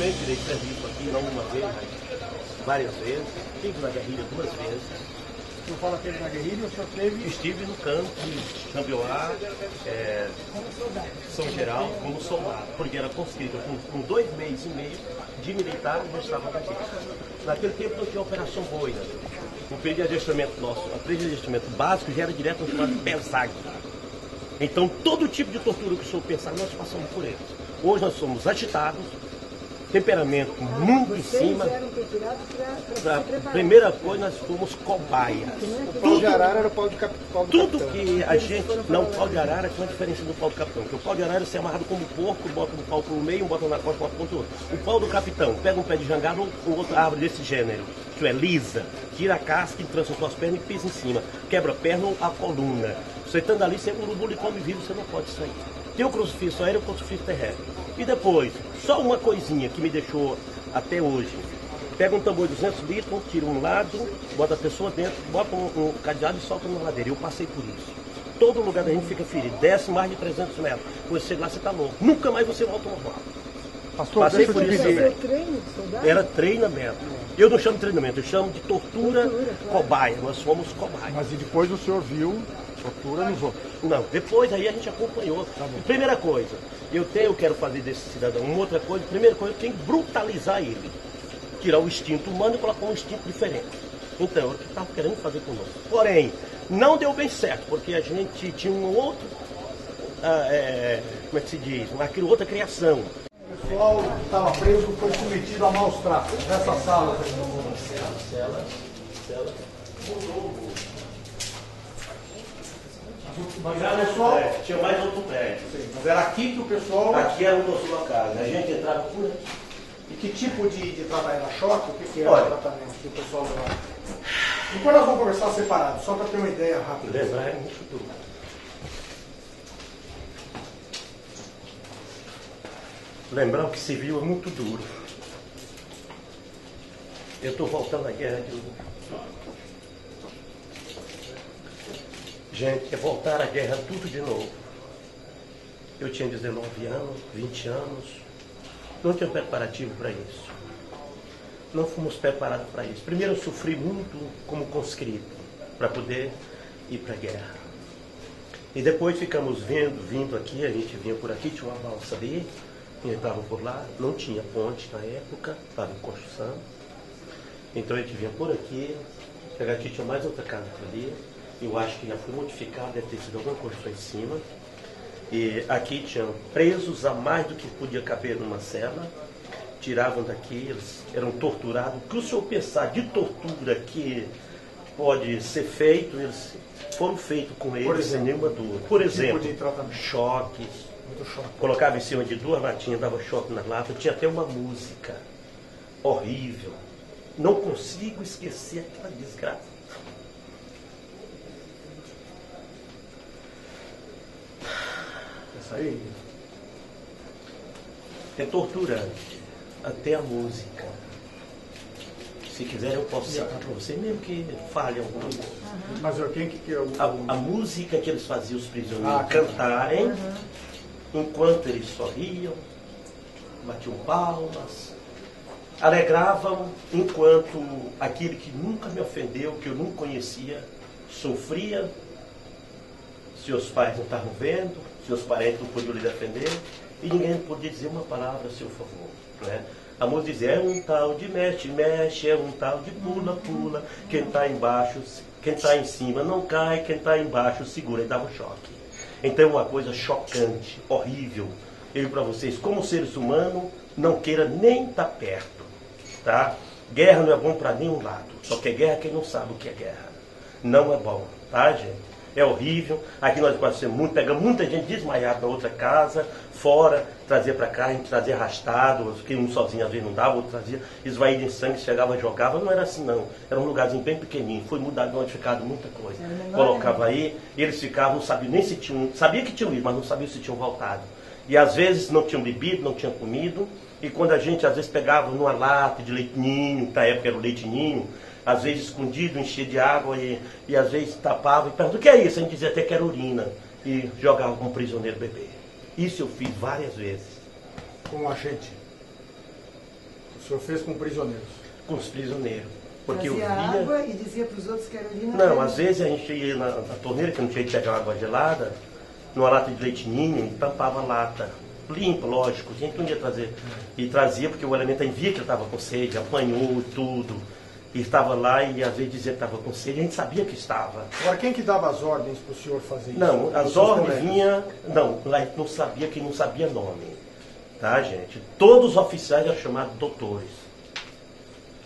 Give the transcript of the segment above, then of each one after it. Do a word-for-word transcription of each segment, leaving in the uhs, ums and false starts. bem que dei serviço aqui, não uma vez, mas várias vezes. Estive na guerrilha duas vezes. O senhor fala que ele na guerrilha, o senhor teve? Estive no campo de Chandelar, é, São Geral, como soldado, porque era conscrito com, com dois meses e meio de militar e não estava na guerrilha. Naquele tempo não tinha Operação Boira. O período de adestramento nosso, o período de adestramento básico, já era direto ao chamado pensag. Então, todo tipo de tortura que o senhor pensar, nós passamos por eles. Hoje nós somos agitados, temperamento muito em cima. A primeira coisa, nós fomos cobaias. O pau de arara era o pau de capitão. Tudo que a gente... Não, o pau de arara é uma diferença do pau do capitão. Porque o pau de arara se amarrado como porco, bota um pau pelo meio, um bota na costa, bota contra o outro. O pau do capitão pega um pé de jangada ou outra árvore desse gênero, que é lisa, tira a casca e trança suas pernas e pisa em cima. Quebra a perna ou a coluna. Você estando ali, você é um urubu e come vivo, você não pode sair. Tem o crucifixo aéreo e o crucifixo terrestre. E depois, só uma coisinha que me deixou até hoje. Pega um tambor de duzentos litros, tira um lado, bota a pessoa dentro, bota um, um cadeado e solta na ladeira. Eu passei por isso. Todo lugar da gente fica ferido, desce mais de trezentos metros. Quando você chega lá, você está louco. Nunca mais você volta ao normal. Pastor, passei por isso também. Era treinamento. Eu não chamo de treinamento, eu chamo de tortura, tortura claro. Cobaia. Nós fomos cobaias. Mas e depois o senhor viu... Tortura nos outros. Não, depois aí a gente acompanhou. Tá bom. Primeira coisa, eu tenho, eu quero fazer desse cidadão uma outra coisa. Primeira coisa, eu tenho que brutalizar ele. Tirar o instinto humano e colocar um instinto diferente. Então, era o que estava querendo fazer conosco. Porém, não deu bem certo, porque a gente tinha um outro, ah, é, como é que se diz, uma outra criação. O pessoal que estava preso foi submetido a maus tratos. Nessa sala, cela, cela, mas era pessoal... prédio, tinha mais outro prédio. Sim, mas era aqui que o pessoal... Aqui era o nosso local, a gente entrava por aqui. E que tipo de, de trabalho era? Choque? O que, que era o tratamento que o pessoal levava? E quando nós vamos conversar separado, só para ter uma ideia rápida. Lembrar é muito tudo. Lembrar o que se viu é muito duro. Eu estou voltando à guerra de... Gente, é voltar à guerra tudo de novo. Eu tinha dezenove anos, vinte anos. Não tinha preparativo para isso. Não fomos preparados para isso. Primeiro eu sofri muito como conscrito, para poder ir para a guerra. E depois ficamos vindo, vindo aqui, a gente vinha por aqui, tinha uma balsa ali, entrava por lá, não tinha ponte na época, estava em construção. Então a gente vinha por aqui, chegava aqui, tinha mais outra casa ali. Eu acho que já foi modificado, deve ter sido alguma construção em cima. E aqui tinham presos a mais do que podia caber numa cela. Tiravam daqui, eles eram torturados. O que o senhor pensar de tortura que pode ser feito, eles foram feitos com eles, exemplo, sem nenhuma dúvida. Por exemplo, tipo choques. Muito choque. Colocava em cima de duas latinhas, dava choque na lata. Tinha até uma música horrível. Não consigo esquecer aquela desgraça. Aí. É torturante, até a música. Se quiser eu posso citar para você, mesmo que falhe alguma coisa. Uhum. Mas quem que que eu... a, a música que eles faziam os prisioneiros ah, cantarem, uhum. Enquanto eles sorriam, batiam palmas, alegravam, enquanto aquele que nunca me ofendeu, que eu não conhecia, sofria. Seus pais não estavam vendo, seus parentes não podiam lhe defender e ninguém podia dizer uma palavra a seu favor. Né? A música dizia, é um tal de mexe, mexe, é um tal de pula, pula, quem está embaixo, quem está em cima não cai, quem está embaixo segura e dava um choque. Então é uma coisa chocante, horrível. Eu digo para vocês, como seres humanos, não queira nem estar tá perto. Tá? Guerra não é bom para nenhum lado, só que é guerra quem não sabe o que é guerra. Não é bom, tá gente? É horrível, aqui nós passamos muito, pegamos muita gente desmaiada na outra casa, fora, trazia para cá, a gente trazia arrastado, que um sozinho às vezes não dava, outro trazia, esvaído em sangue, chegava, jogava, não era assim não, era um lugarzinho bem pequenininho, foi mudado, modificado muita coisa. Colocava aí, eles ficavam, não sabiam nem se tinham, sabia que tinham ido, mas não sabiam se tinham voltado. E às vezes não tinham bebido, não tinham comido, e quando a gente às vezes pegava numa lata de leitinho, na época era o leitinho, às vezes escondido, enchia de água e, e às vezes tapava e perguntava, o que é isso? A gente dizia até que era urina e jogava com um prisioneiro bebê. Isso eu fiz várias vezes. Com a gente? senhor fez com prisioneiros? Com os prisioneiros. Porque eu via... água e dizia para os outros que era urina. Não, às vezes a gente ia na, na torneira, que não tinha que pegar água gelada, numa lata de leite ninho, e tampava a lata. Limpo, lógico, a gente não ia trazer. E trazia porque o elemento via que ele estava com sede, apanhou tudo. E estava lá e às vezes dizia que estava com sede, a gente sabia que estava. Agora, quem que dava as ordens para o senhor fazer não, isso? Não, as ordens vinham... Não, lá não sabia, quem não sabia nome. Tá, gente? Todos os oficiais eram chamados doutores.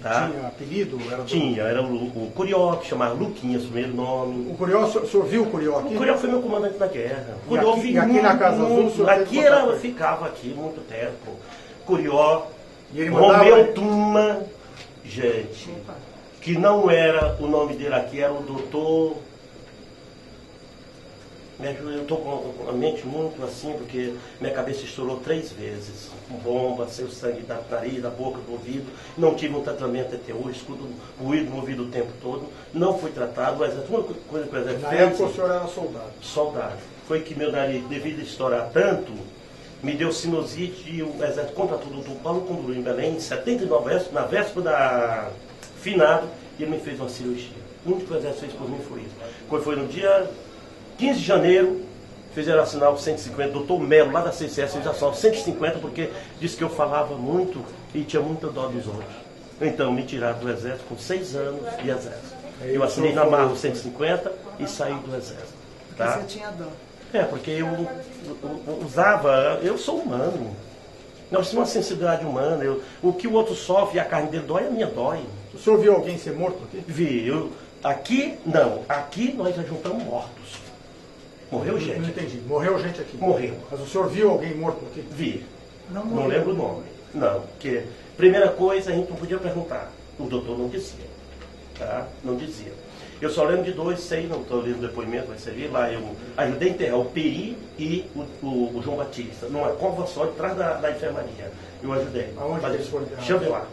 Tá? Tinha apelido? Era Tinha, era o, o Curió, que chamava Luquinhas, primeiro nome. O Curió, o senhor viu o Curió aqui? O Curió foi meu comandante da guerra. O Curió aqui, aqui muito, na Casa Azul, o senhor aqui era, ficava aqui muito tempo. Curió, Romeu Tuma, gente, que não era o nome dele aqui, era o doutor... Eu estou com a mente muito assim, porque minha cabeça estourou três vezes. Bomba, saiu sangue da nariz, da boca, do ouvido. Não tive um tratamento até hoje, escuto ruído no ouvido o tempo todo. Não fui tratado, mas a única coisa que o exército fez... Na época o senhor era soldado. Soldado. Foi que meu nariz, devido a estourar tanto, me deu sinusite e o exército contratou o doutor Paulo Conduru em Belém, em setenta e nove, na véspera da finado, e ele me fez uma cirurgia. O único que o exército fez por mim foi isso. Quando foi no dia... quinze de janeiro, fizeram assinar o cento e cinquenta, doutor Melo, lá da C C S, fez assinar o cento e cinquenta, porque disse que eu falava muito e tinha muita dó dos outros. Então, me tiraram do exército com seis anos de exército. Eu assinei na marra o cento e cinquenta e saí do exército. Tá? Porque você tinha dó. É, porque eu, eu, eu usava, eu sou humano. Nós temos uma sensibilidade humana. Eu, o que o outro sofre, a carne dele dói, a minha dói. O senhor viu alguém ser morto aqui? Vi. Eu, aqui, não. Aqui nós já juntamos mortos. Morreu gente. Não entendi. Morreu gente aqui? Morreu. Mas o senhor viu alguém morto aqui? Vi. Não, não lembro o nome. Não, porque primeira coisa a gente não podia perguntar. O doutor não dizia. Tá? Não dizia. Eu só lembro de dois, sei, não estou lendo depoimento, vai servir lá. Eu ajudei a enterrar o Peri e o, o, o João Batista, numa cova só de trás da, da enfermaria. Eu ajudei. Aonde eles foram? Chandelar.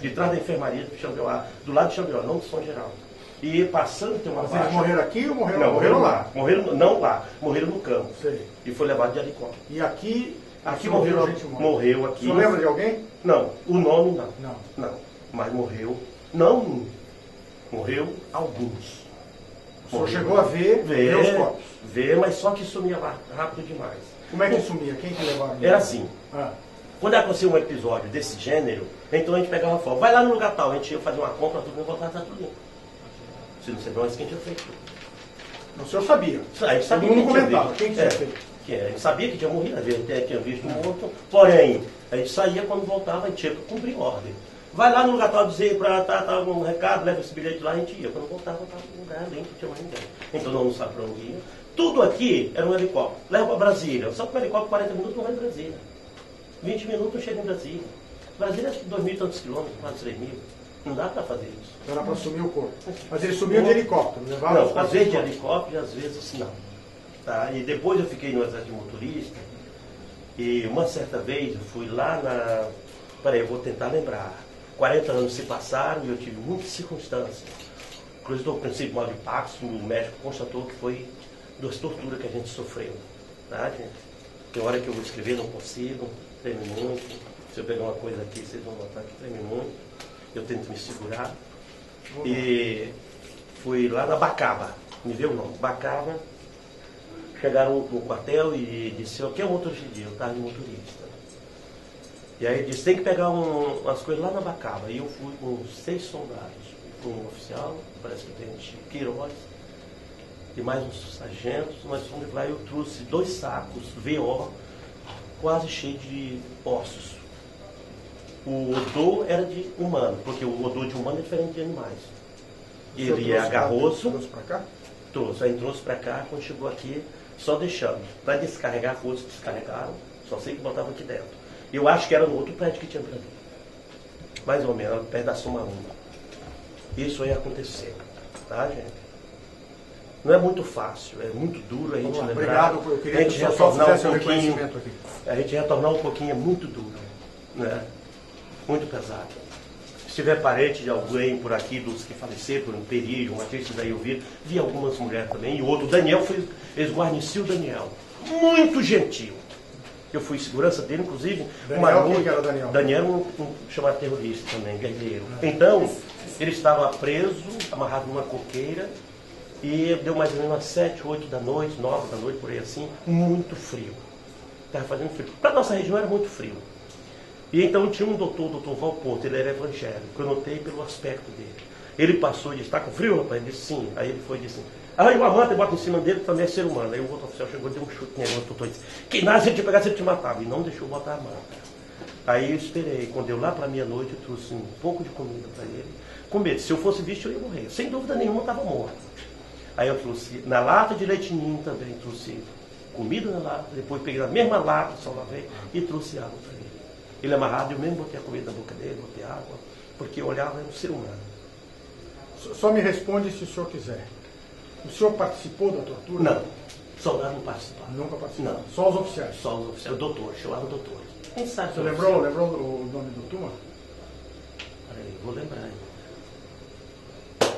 De trás da enfermaria de Chandelar, do lado de Chandelar, não do São Geral. E passando, tem uma baixa... Vocês morreram aqui ou morreram, não, morreram lá? Morreram, não lá, morreram no campo. Sei. E foi levado de helicóptero. E aqui... Aqui morreu, gente morreu aqui. Você lembra de alguém? Não, o nome não. Não. Não. Mas morreu, não um, morreu alguns. O senhor morreu. Chegou a ver, ver os corpos? Ver, mas só que sumia lá, rápido demais. Como é que sumia? Quem que levava? Era assim. Ah. Quando aconteceu um episódio desse gênero, então a gente pegava fogo. Vai lá no lugar tal, a gente ia fazer uma compra, tudo bem, voltava, tá tudo limpo. Se não sabe, é isso que a gente tinha feito. O senhor sabia? A gente sabia que comentava. Quem tinha feito? É, a gente sabia que tinha morrido, a gente até tinha visto morto. Porém, a gente saía, quando voltava, a gente ia cumprir ordem. Vai lá no lugar tal dizer para tá, tá, um recado, leva esse bilhete lá, a gente ia. Quando voltava, voltava no lugar, nem tinha mais ninguém. Então não sabia para onde ia. Tudo aqui era um helicóptero. Leva para Brasília. Só que o helicóptero, quarenta minutos, não vai em Brasília. vinte minutos, chega em Brasília. Brasília acho que dois mil e tantos quilômetros, quase três mil. Não dá para fazer isso. Era para sumir o corpo. Mas ele sumiu de helicóptero, levava não, às vezes de helicóptero e às vezes não. Tá? E depois eu fiquei no exército de motorista e uma certa vez eu fui lá na... Peraí, eu vou tentar lembrar. quarenta anos se passaram e eu tive muitas circunstâncias. Inclusive o princípio mal de Pax, o médico constatou que foi duas torturas que a gente sofreu. Tá, gente? Tem hora que eu vou escrever, não consigo, treme muito. Se eu pegar uma coisa aqui, vocês vão notar que treme muito. Eu tento me segurar. Bom, e fui lá na Bacaba, me deu o nome, Bacaba. Chegaram no quartel e disse, eu quero um motorista, eu estava de motorista. E aí disse, tem que pegar um, umas coisas lá na Bacaba. E eu fui com seis soldados, com um oficial, parece que tem o Queiroz, e mais uns sargentos. Nós fomos lá e eu trouxe dois sacos V O, quase cheio de ossos. O odor era de humano, porque o odor de humano é diferente de animais. Ele é agarroso. Trouxe para cá? Trouxe, aí trouxe para cá, quando chegou aqui, só deixando. Para descarregar, outros descarregaram, só sei que botava aqui dentro. Eu acho que era no outro prédio que tinha para mim. Mais ou menos, perto da Soma Uma. Isso aí aconteceu, tá, gente? Não é muito fácil, é muito duro a gente lembrar. Obrigado, eu queria que só fizesse um reconhecimento aqui. A gente retornar um pouquinho é muito duro, né? Muito pesado. Se tiver parente de alguém por aqui, dos que faleceram, por um período, um artista daí eu vi, vi algumas mulheres também, e o outro, Daniel, foi, eles guarneciam o Daniel. Muito gentil. Eu fui segurança dele, inclusive. Daniel, o Manu, que era Daniel? Daniel, um, um chamado terrorista também, guerreiro. Então, ele estava preso, amarrado numa coqueira, e deu mais ou menos às sete, oito da noite, nove da noite, por aí assim, muito frio. Estava fazendo frio. Para nossa região era muito frio. E então tinha um doutor, o doutor Valporto, ele era evangélico, que eu notei pelo aspecto dele. Ele passou e disse, está com frio, rapaz? Ele disse, sim. Aí ele foi e disse, arranha uma manta e bota em cima dele, que também é ser humano. Aí o outro oficial chegou e deu um chute nele, o doutor disse, que nada, se ele te pegasse, ele te matava. E não deixou botar a manta. Aí eu esperei, quando eu lá para meia-noite, eu trouxe um pouco de comida para ele, com medo, se eu fosse visto eu ia morrer. Sem dúvida nenhuma, eu estava morto. Aí eu trouxe na lata de leite ninho também, trouxe comida na lata, depois peguei na mesma lata, só lavei, e trouxe água para ele. Ele amarrado, eu mesmo botei a comida na boca dele, botei água, porque eu olhava, era um ser humano. Só me responde se o senhor quiser. O senhor participou da tortura? Não. Soldados não participaram. Nunca participaram? Não. Só os oficiais? Só os oficiais. O doutor, chamava o doutor. Quem sabe? Você lembrou, lembrou o nome do Tuma? Peraí, vou lembrar ainda.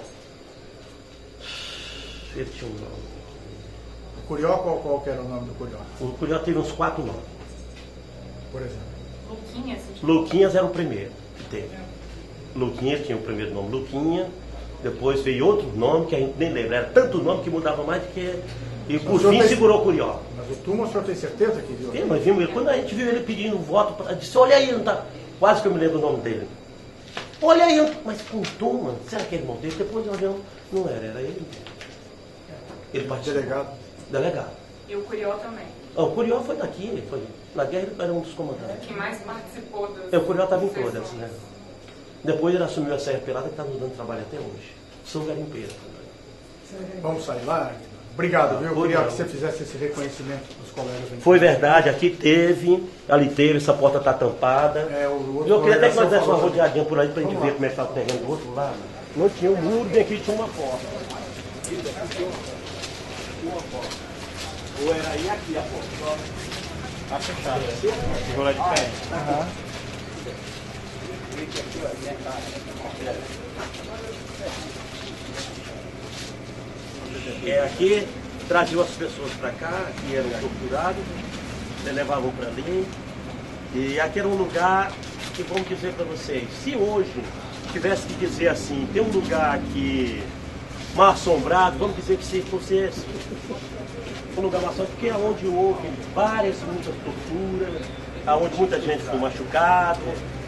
Ele tinha um nome. O Curió, qual, qual que era o nome do Curió? O Curió teve uns quatro nomes. Por exemplo? Luquinhas. Luquinhas era o primeiro que teve. Luquinhas tinha o primeiro nome, Luquinha. Depois veio outro nome que a gente nem lembra. Era tanto nome que mudava mais do que... E por fim tem... segurou o Curió. Mas o Tuma, o senhor tem certeza que viu? Tem, mas viu. Quando a gente viu ele pedindo voto, pra... disse, olha aí, não tá... Quase que eu me lembro o nome dele. Olha aí, não... mas com o Tuma, será que ele irmão dele? Depois olhamos, não era, era ele mesmo. Ele participou. Delegado. Delegado. E o Curió também. Ah, o Curió foi daqui, ele foi. Na guerra ele era um dos comandantes. Quem mais participou das... É, o Curió estava em todas, né? Depois ele assumiu a Serra Pelada, que está nos dando trabalho até hoje. Sou garimpeiro também. Vamos sair lá? Obrigado, viu? Eu queria que você fizesse esse reconhecimento dos colegas. Foi verdade, aqui teve, ali teve, essa porta está tampada. É, o outro eu queria até que nós desse uma rodeadinha por aí para a gente ver como é que está o terreno do outro lado. Não tinha um muro, bem aqui tinha uma porta. Uma porta. Ou era aí aqui a porta. Tá fechada. Ficou lá de pé. Aham. É aqui, traziam as pessoas para cá, que eram torturadas, levavam para ali. E aqui era um lugar que vamos dizer para vocês, se hoje tivesse que dizer assim, tem um lugar que mal assombrado, vamos dizer que se fosse esse, um lugar mal assombrado, porque é onde houve várias, muitas torturas, onde muita gente foi machucada,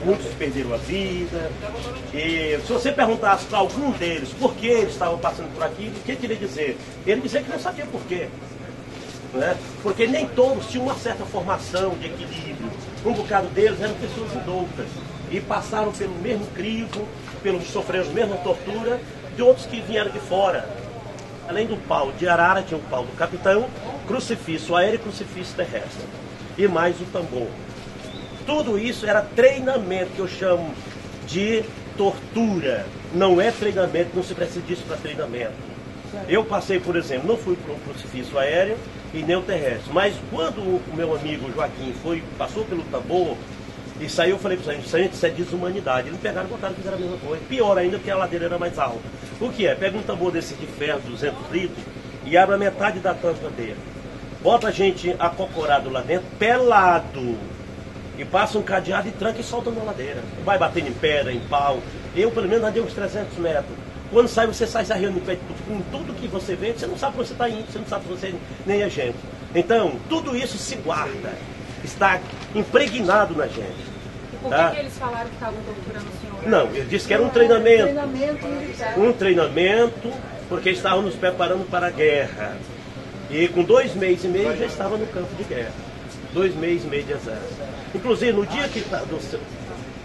muitos perderam a vida. E se você perguntasse para algum deles por que eles estavam passando por aquilo, o que ele ia dizer? Ele dizia que não sabia por quê. Né? Porque nem todos tinham uma certa formação de equilíbrio. Um bocado deles eram pessoas indultas e passaram pelo mesmo crivo, pelo sofrer a mesma tortura de outros que vieram de fora. Além do pau de arara, tinha o pau do capitão, crucifixo aéreo e crucifixo terrestre. E mais o tambor. Tudo isso era treinamento, que eu chamo de tortura. Não é treinamento, não se precisa disso para treinamento. Eu passei, por exemplo, não fui para o crucifixo aéreo e nem o terrestre. Mas quando o meu amigo Joaquim foi, passou pelo tambor, isso aí eu falei para o sargento, isso é desumanidade. Eles pegaram e botaram e fizeram a mesma coisa. Pior ainda, porque a ladeira era mais alta. O que é? Pega um tambor desse de ferro, duzentos litros, e abre a metade da tampa dele. Bota a gente acocorado lá dentro, pelado. E passa um cadeado e tranca e solta na ladeira. Vai batendo em pedra, em pau. Eu, pelo menos, andei uns trezentos metros. Quando sai, você sai sarreando em pé com tudo que você vê. Você não sabe para onde você está indo, você não sabe para você nem a gente. Então, tudo isso se guarda. Está impregnado na gente. Por que, tá? Que eles falaram que estavam torturando o senhor? Não, ele disse que era um treinamento. Um treinamento militar. Um treinamento, porque estavam nos preparando para a guerra. E com dois meses e meio já estava no campo de guerra. Dois meses e meio de exército. Inclusive, no dia que do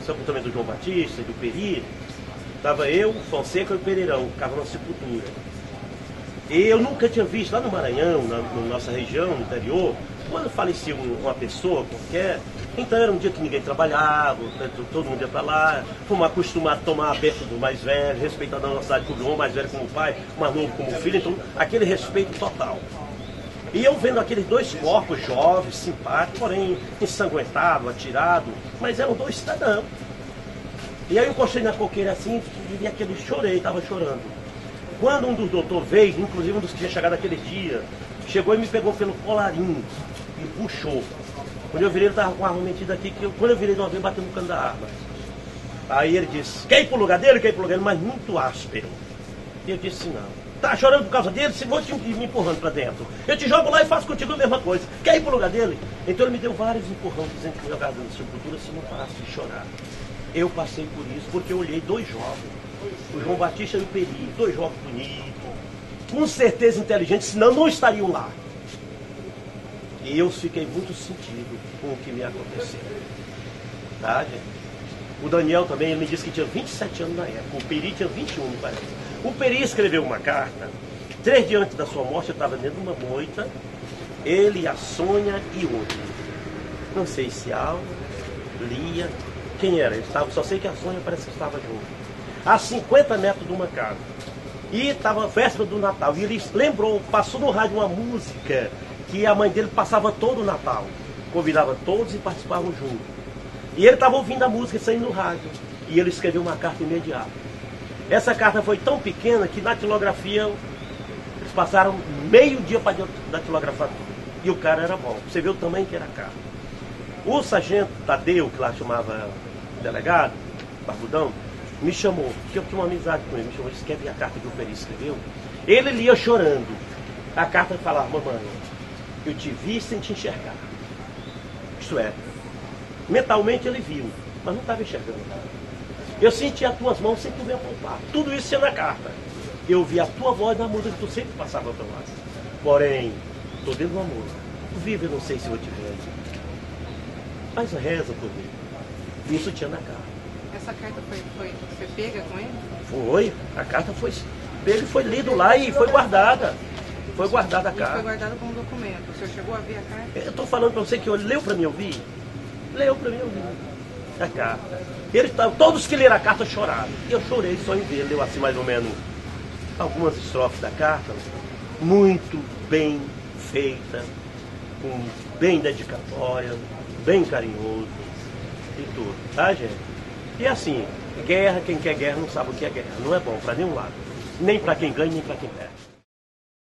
sepultamento do João Batista e do Peri, estava eu, Fonseca e o Pereirão, ficava na sepultura. E eu nunca tinha visto lá no Maranhão, na, na nossa região, no interior, quando falecia uma pessoa qualquer, então era um dia que ninguém trabalhava, todo mundo ia para lá, fomos acostumados a tomar a bênção do mais velho, respeitar a nossa idade como o mais velho como o pai, o mais novo como o filho, então aquele respeito total. E eu vendo aqueles dois corpos jovens, simpáticos, porém ensanguentados, atirados, mas eram dois cidadãos. E aí eu encostei na coqueira assim e aquele chorei, estava chorando. Quando um dos doutores veio, inclusive um dos que tinha chegado naquele dia, chegou e me pegou pelo colarinho e puxou. Quando eu virei, ele tava com a arma metida aqui, que eu, quando eu virei de uma vez, bateu no cano da arma. Aí ele disse, quer ir pro lugar dele, quer ir pro lugar dele, mas muito áspero. E eu disse, não. Tá chorando por causa dele, se você me empurrando pra dentro. Eu te jogo lá e faço contigo a mesma coisa. Quer ir pro lugar dele? Então ele me deu vários empurrões, dizendo que o meu garoto de sepultura se não faz de chorar. Eu passei por isso, porque eu olhei dois jovens. O João Batista e o Peri, dois jovens bonitos, com certeza inteligentes, senão não estariam lá. E eu fiquei muito sentido com o que me aconteceu. Tá, gente? O Daniel também, ele me disse que tinha vinte e sete anos na época, o Peri tinha vinte e um, parece. O Peri escreveu uma carta, três dias antes da sua morte, eu estava dentro de uma moita, ele, a Sônia e outro. Não sei se Alva, Lia, quem era, eu estava, só sei que a Sônia parece que estava junto. A cinquenta metros de uma casa. E estava a véspera do Natal. E ele lembrou, passou no rádio uma música que a mãe dele passava todo o Natal. Convidava todos e participavam juntos. E ele estava ouvindo a música saindo no rádio. E ele escreveu uma carta imediata. Essa carta foi tão pequena que na datilografia, eles passaram meio dia para datilografar tudo. E o cara era bom. Você vê o tamanho que era a carta. O sargento Tadeu, que lá chamava delegado, Barbudão, me chamou, porque eu tinha uma amizade com ele, me chamou, disse, quer ver a carta que o Peri escreveu? Ele lia chorando. A carta falava, mamãe, eu te vi sem te enxergar. Isto é, mentalmente ele viu, mas não estava enxergando nada. Eu senti as tuas mãos sem tu me apontar. Tudo isso sendo a carta. Eu vi a tua voz na música que tu sempre passava para nós. Porém, estou dentro do amor. Tu vive, eu não sei se eu te vejo. Mas reza por mim. Isso tinha na carta. Essa carta foi, foi, foi pega com ele? Foi, a carta foi pega e foi lida lá e foi guardada. Foi guardada a carta. E foi guardada como documento. O senhor chegou a ver a carta? Eu estou falando para você que ele leu para mim ouvir. Leu para mim ouvir a carta. Ele, todos que leram a carta choraram. Eu chorei só em ver. Leu assim mais ou menos algumas estrofes da carta. Muito bem feita, com bem dedicatória, bem carinhoso e tudo. Tá, gente? E assim, guerra, quem quer guerra não sabe o que é guerra. Não é bom para nenhum lado. Nem para quem ganha, nem para quem perde.